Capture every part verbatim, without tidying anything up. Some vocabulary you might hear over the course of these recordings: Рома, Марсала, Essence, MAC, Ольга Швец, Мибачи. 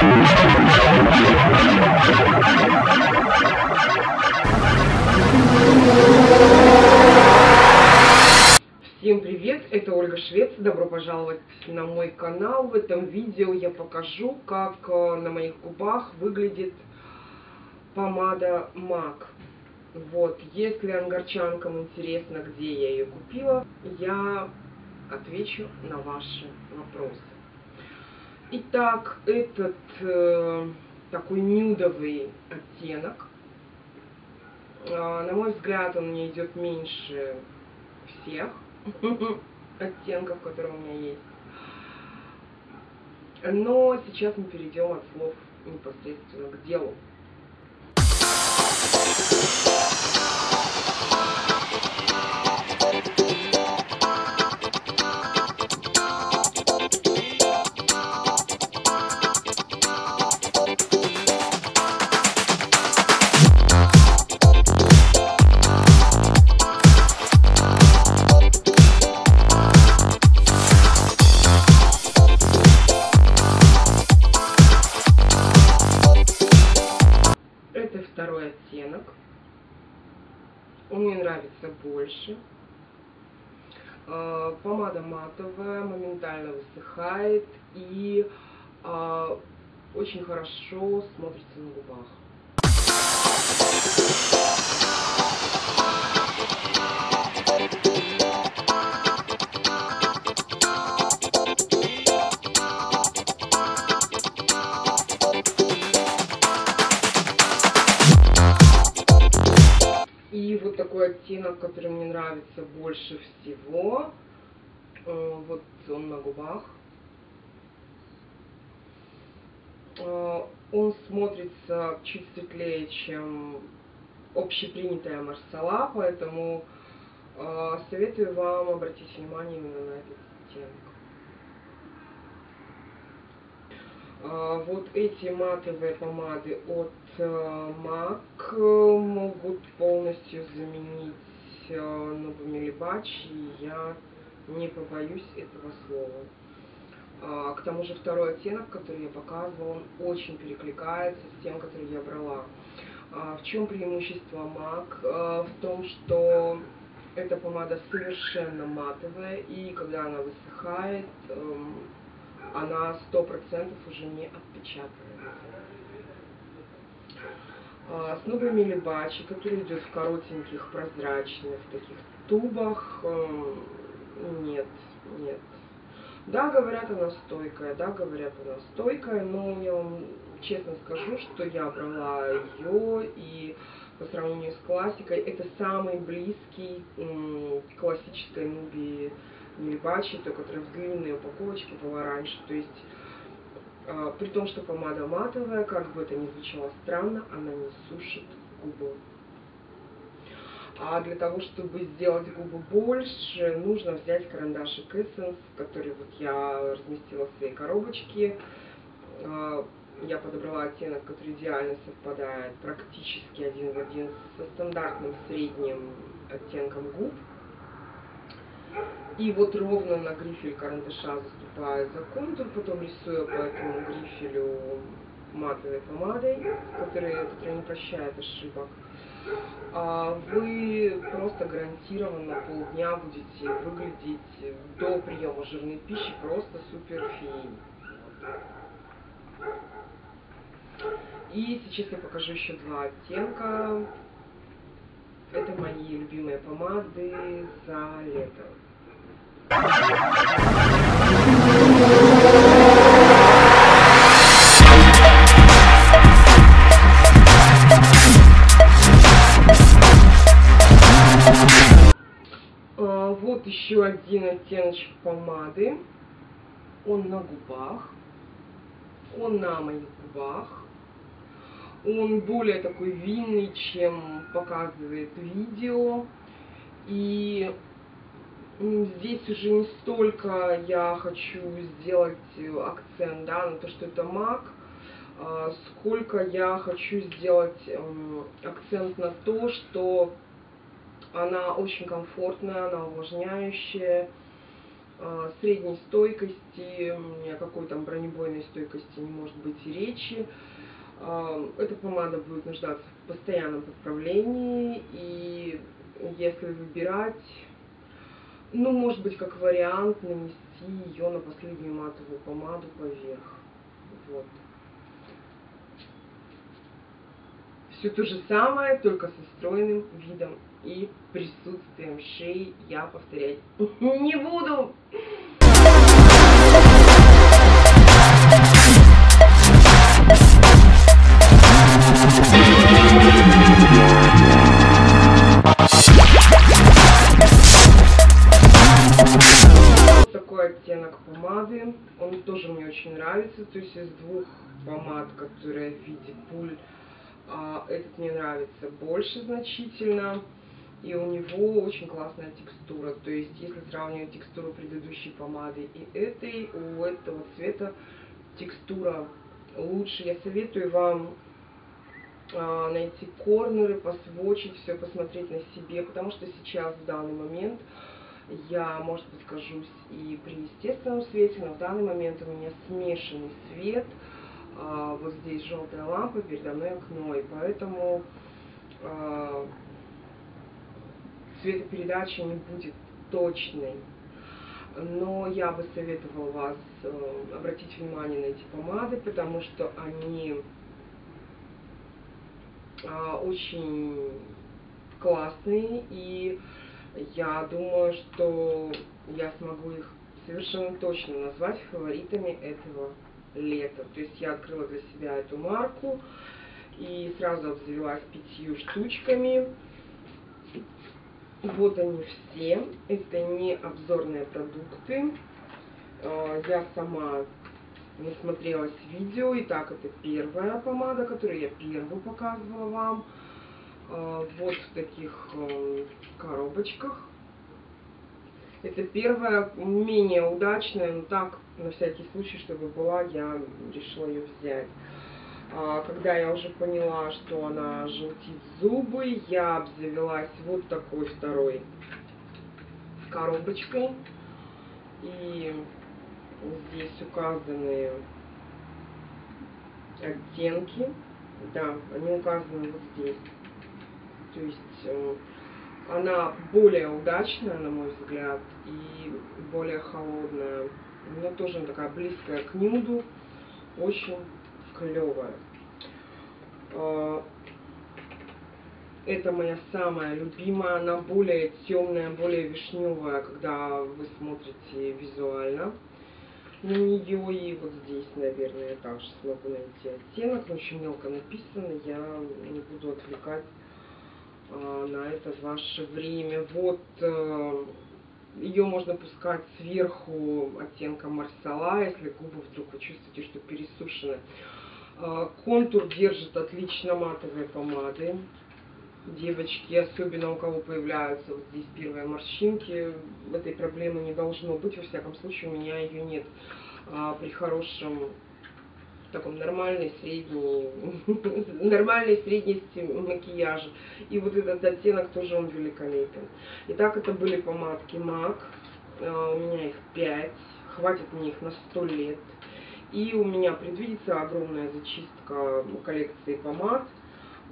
Всем привет! Это Ольга Швец. Добро пожаловать на мой канал. В этом видео я покажу, как на моих губах выглядит помада мак. Вот, если ангарчанкам интересно, где я ее купила, я отвечу на ваши вопросы. Итак, этот э, такой нюдовый оттенок, э, на мой взгляд, он мне идет меньше всех оттенков, которые у меня есть. Но сейчас мы перейдем от слов непосредственно к делу. Оттенок. Он мне нравится больше. Помада матовая, моментально высыхает и очень хорошо смотрится на губах. Такой оттенок, который мне нравится больше всего, вот он на губах, он смотрится чуть светлее, чем общепринятая Марсала, поэтому советую вам обратить внимание именно на этот оттенок. Вот эти матовые помады от мак могут полностью заменить новыми Мибачи, и я не побоюсь этого слова. А, к тому же второй оттенок, который я показывала, он очень перекликается с тем, который я брала. А, в чем преимущество мак? А, в том, что эта помада совершенно матовая, и когда она высыхает, она сто процентов уже не отпечатывается. С новыми Мибачи, которые идут в коротеньких, прозрачных таких тубах, нет, нет. Да, говорят, она стойкая, да, говорят, она стойкая, но я вам честно скажу, что я брала ее, и по сравнению с классикой, это самый близкий к классической нуби Мибачи, то, которая в длинной упаковочке была раньше, то есть... При том, что помада матовая, как бы это ни звучало странно, она не сушит губы. А для того, чтобы сделать губы больше, нужно взять карандашик Essence, который вот я разместила в своей коробочке. Я подобрала оттенок, который идеально совпадает практически один в один со стандартным средним оттенком губ. И вот ровно на грифель карандаша заступаю за контур, потом рисую по этому грифелю матовой помадой, которая, которая не прощает ошибок. А вы просто гарантированно полдня будете выглядеть до приема жирной пищи просто суперфеей. И сейчас я покажу еще два оттенка. Это мои любимые помады за лето. Вот еще один оттеночек помады. Он на губах. Он на моих губах. Он более такой винный, чем показывает видео. И здесь уже не столько я хочу сделать акцент, да, на то, что это мак, сколько я хочу сделать акцент на то, что она очень комфортная, она увлажняющая, средней стойкости, ни о какой там бронебойной стойкости не может быть и речи. Эта помада будет нуждаться в постоянном подправлении, и если выбирать, ну, может быть, как вариант нанести ее на последнюю матовую помаду поверх. Вот. Все то же самое, только со стройным видом и присутствием шеи я повторять не буду. Вот такой оттенок помады, он тоже мне очень нравится, то есть из двух помад, которые в виде пуль, этот мне нравится больше значительно, и у него очень классная текстура. То есть, если сравнивать текстуру предыдущей помады и этой, у этого цвета текстура лучше. Я советую вам найти корнеры, посвочить все, посмотреть на себе, потому что сейчас, в данный момент, я, может быть, скажусь и при естественном свете, но в данный момент у меня смешанный свет. Вот здесь желтая лампа, передо мной окно, и поэтому э, цветопередача не будет точной. Но я бы советовала вас э, обратить внимание на эти помады, потому что они э, очень классные, и я думаю, что я смогу их совершенно точно назвать фаворитами этого лето. То есть я открыла для себя эту марку и сразу обзавелась пятью штучками. Вот они все. Это не обзорные продукты. Я сама насмотрелась видео. Итак, это первая помада, которую я первую показывала вам. Вот в таких коробочках. Это первая, менее удачная, но так, на всякий случай, чтобы была, я решила ее взять. А, когда я уже поняла, что она желтит зубы, я обзавелась вот такой второй коробочкой. И здесь указаны оттенки. Да, они указаны вот здесь. То есть... Она более удачная, на мой взгляд, и более холодная. Она тоже такая близкая к нюду, очень клевая. Это моя самая любимая, она более темная, более вишневая, когда вы смотрите визуально на нее. И вот здесь, наверное, я также смогу найти оттенок. Но очень мелко написано, я не буду отвлекать на это ваше время. Вот э, ее можно пускать сверху оттенка Марсала, если губы вдруг вы чувствуете, что пересушены. Э, контур держит отлично матовые помады. Девочки, особенно у кого появляются вот здесь первые морщинки, этой проблемы не должно быть, во всяком случае у меня ее нет. Э, при хорошем таком нормальной средней, нормальной среднести макияжа. И вот этот оттенок тоже он великолепен. Итак, это были помадки мак. Uh, у меня их пять. Хватит мне их на сто лет. И у меня предвидится огромная зачистка коллекции помад.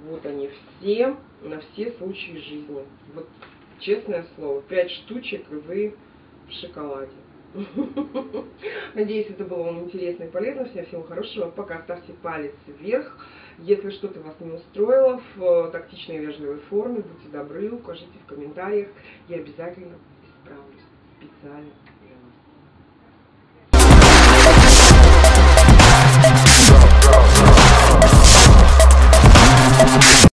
Вот они все, на все случаи жизни. Вот честное слово, пять штучек, и вы в шоколаде. Надеюсь, это было вам интересно и полезно. Всем всего хорошего. Пока ставьте палец вверх. Если что-то вас не устроило в тактичной и вежливой форме, будьте добры, укажите в комментариях. Я обязательно исправлюсь специально.